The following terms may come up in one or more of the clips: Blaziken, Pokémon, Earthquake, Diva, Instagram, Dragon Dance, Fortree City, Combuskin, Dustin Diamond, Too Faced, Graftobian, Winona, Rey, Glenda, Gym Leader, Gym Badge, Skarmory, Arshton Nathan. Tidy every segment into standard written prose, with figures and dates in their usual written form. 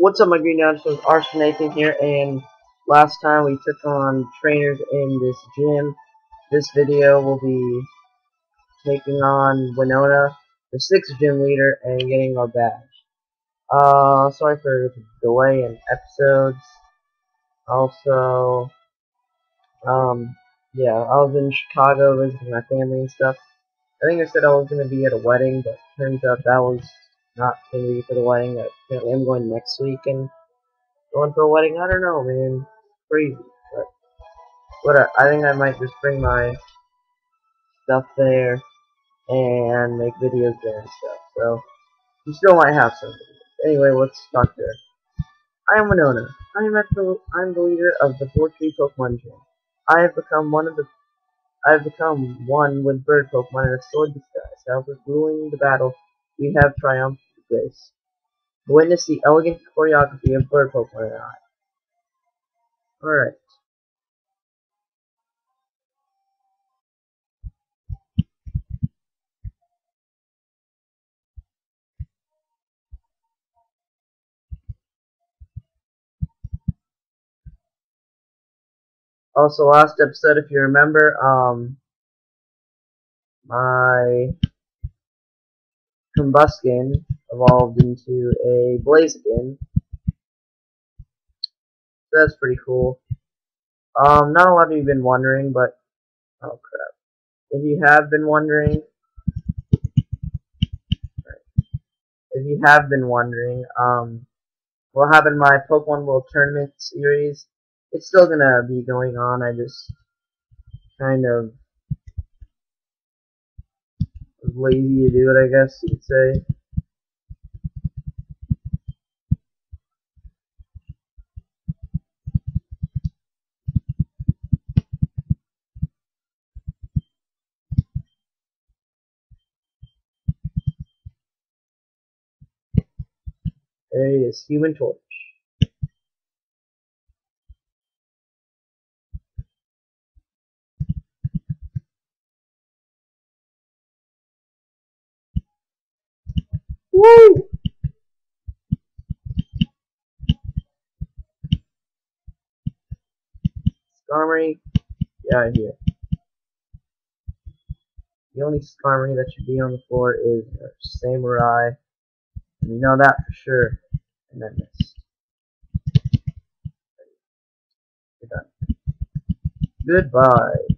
What's up, my Green Downers? Arshton Nathan here, and last time we took on trainers in this gym. This video will be taking on Winona, the 6th gym leader, and getting our badge. Sorry for the delay in episodes. Also, yeah, I was in Chicago visiting my family and stuff. I think I said I was going to be at a wedding, but turns out that was not going to be for the wedding. Apparently I'm going next week and going for a wedding. I don't know, man. Crazy. But whatever. I think I might just bring my stuff there and make videos there and stuff. So you still might have some videos. Anyway, let's talk there. I am Winona. I'm the leader of the Fortree Pokemon gym. I have become one of the I have become one with bird Pokemon and have soared the skies. However, ruling the battle, we have triumphed with grace. Witness the elegant choreography of bird Pokemon and I. Alright. Also, last episode, if you remember, my Combuskin evolved into a Blaziken. That's pretty cool. Not a lot of you have been wondering, but oh crap! If you have been wondering, what happened in my Pokemon World Tournament series? It's still gonna be going on. I just kind of was lazy to do it, I guess you'd say. There it is, Human Torch. Woo! Skarmory, get out of here. The only Skarmory that should be on the floor is Samurai. And you know that for sure. And then this. You're done. Goodbye.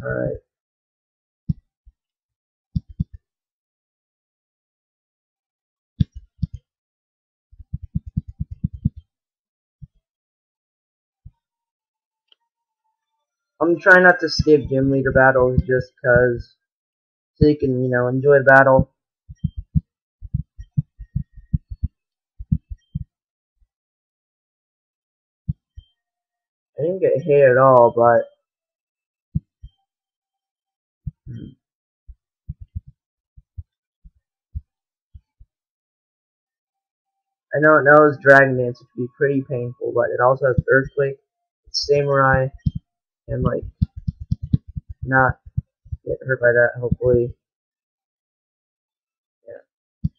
Alright. I'm trying not to skip gym leader battles just because, so you can, you know, enjoy the battle. I didn't get hit at all, but I know it knows Dragon Dance, which can be pretty painful, but it also has Earthquake, Samurai, and like, not get hurt by that, hopefully. Yeah.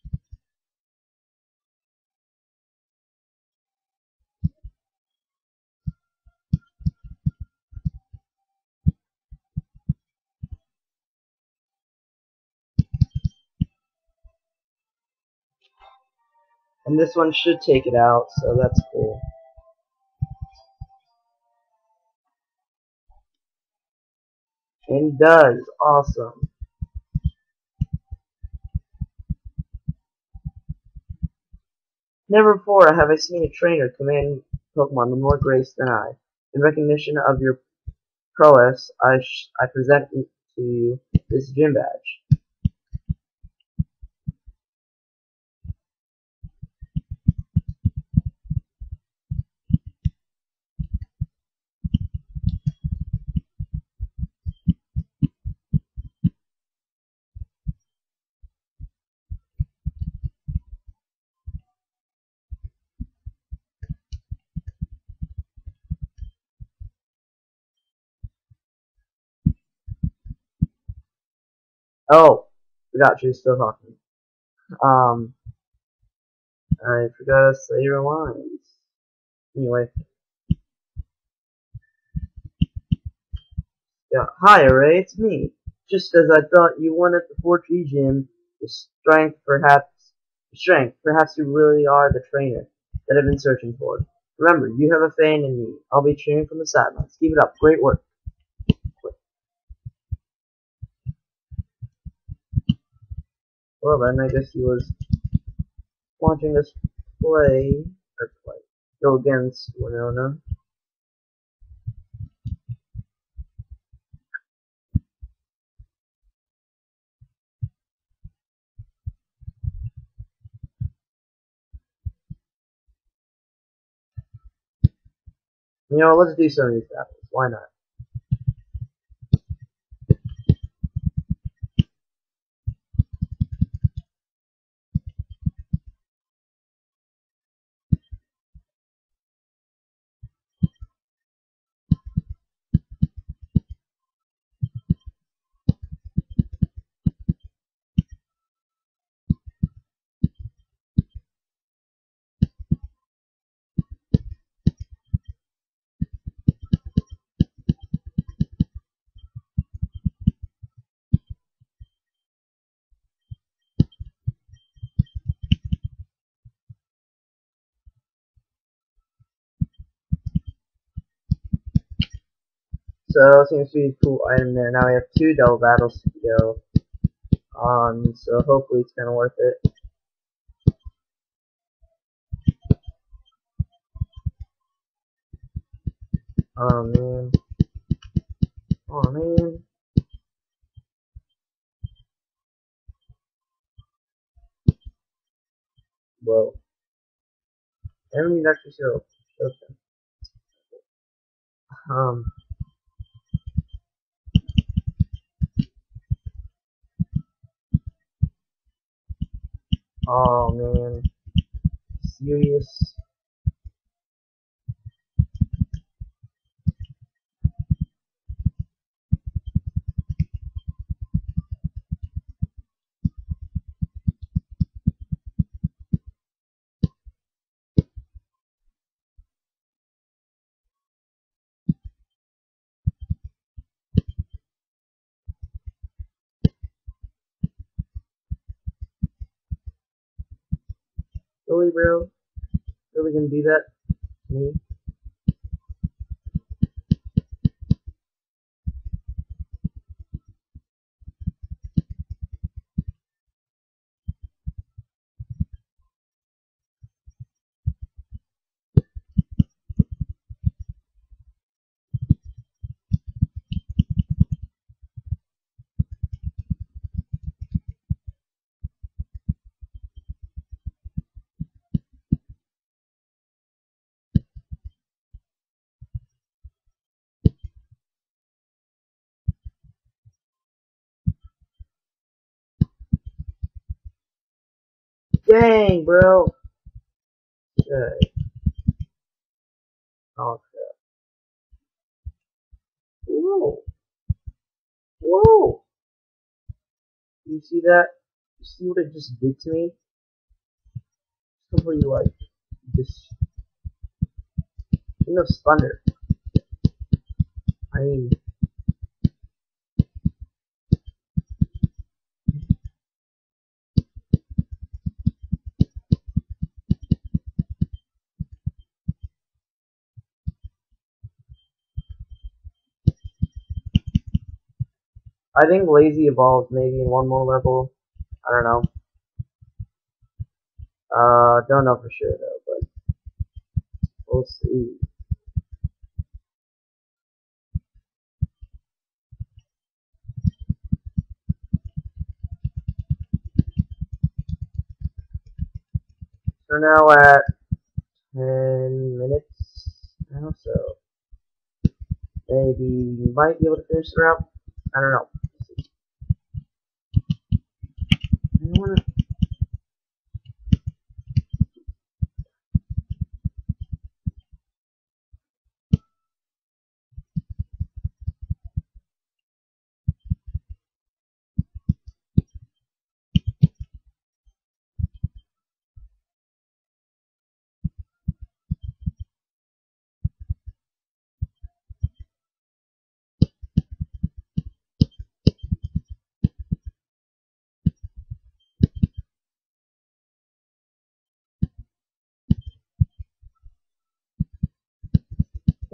And this one should take it out, so that's cool. And does. Awesome. Never before have I seen a trainer command Pokemon with more grace than I. In recognition of your prowess, I present to you this gym badge. Oh, forgot she's still talking. I forgot to say your lines. Anyway. Yeah, hi Ray, it's me. Just as I thought, you won at the Fortree Gym. Your strength, perhaps you really are the trainer that I've been searching for. Remember, you have a fan in me. I'll be cheering from the sidelines. Keep it up. Great work. Well then, I guess he was watching us go against Winona. You know, let's do some of these battles. Why not? So, seems to be a cool item there. Now we have 2 double battles to go on, so hopefully it's kind of worth it. Oh man. Oh man. Whoa. Everything's actually so okay. Oh man, serious. Really, bro? Really gonna do that to me? Dang, bro. Okay. Oh, crap. Whoa. Whoa. You see that? You see what it just did to me? Completely, like, just... enough thunder. I mean... I think Blazy evolves maybe in one more level. I don't know. Don't know for sure though, but we'll see. We're now at 10 minutes now, so maybe you might be able to finish the route. I don't know.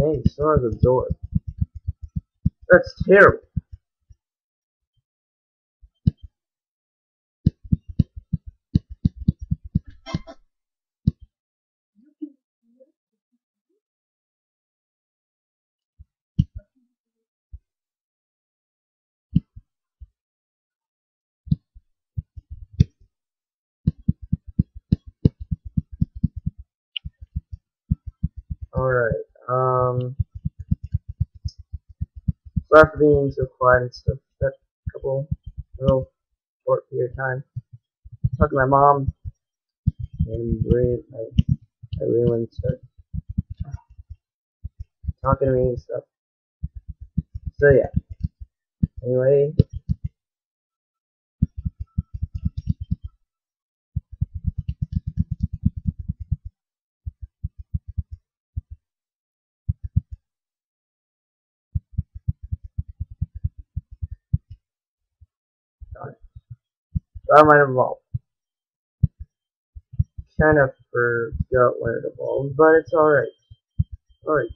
Dang, Snarl is absorbed. That's terrible. Alright, sorry for being so quiet and stuff that couple little short period of time. Talking to my mom and I really wanted to start talking to me and stuff. So yeah. Anyway, I might evolve. Kind of forgot where it evolved, but it's alright. Alright.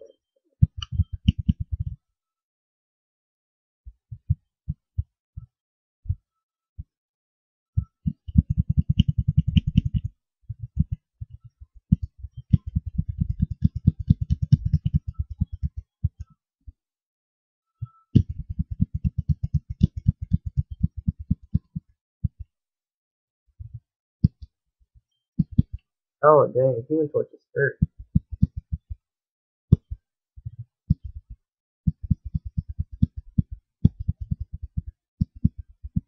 Oh dang, he was what just hurt.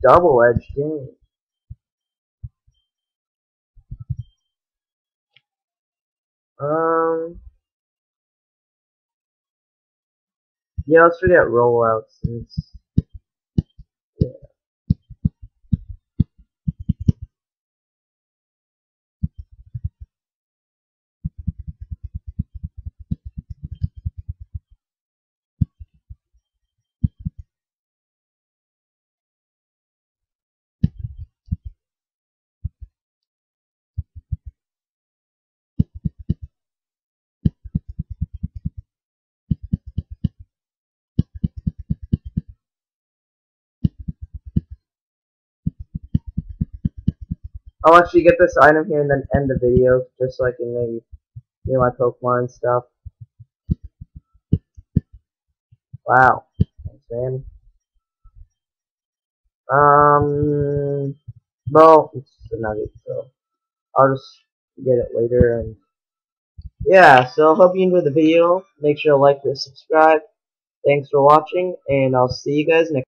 Double-edged game. Yeah, let's forget rollouts since I'll actually get this item here and then end the video, just so I can maybe do my Pokemon and stuff. Wow. Thanks, man. Well, it's a nugget, so I'll just get it later, and yeah, so hope you enjoyed the video. Make sure to like this, subscribe. Thanks for watching, and I'll see you guys next time.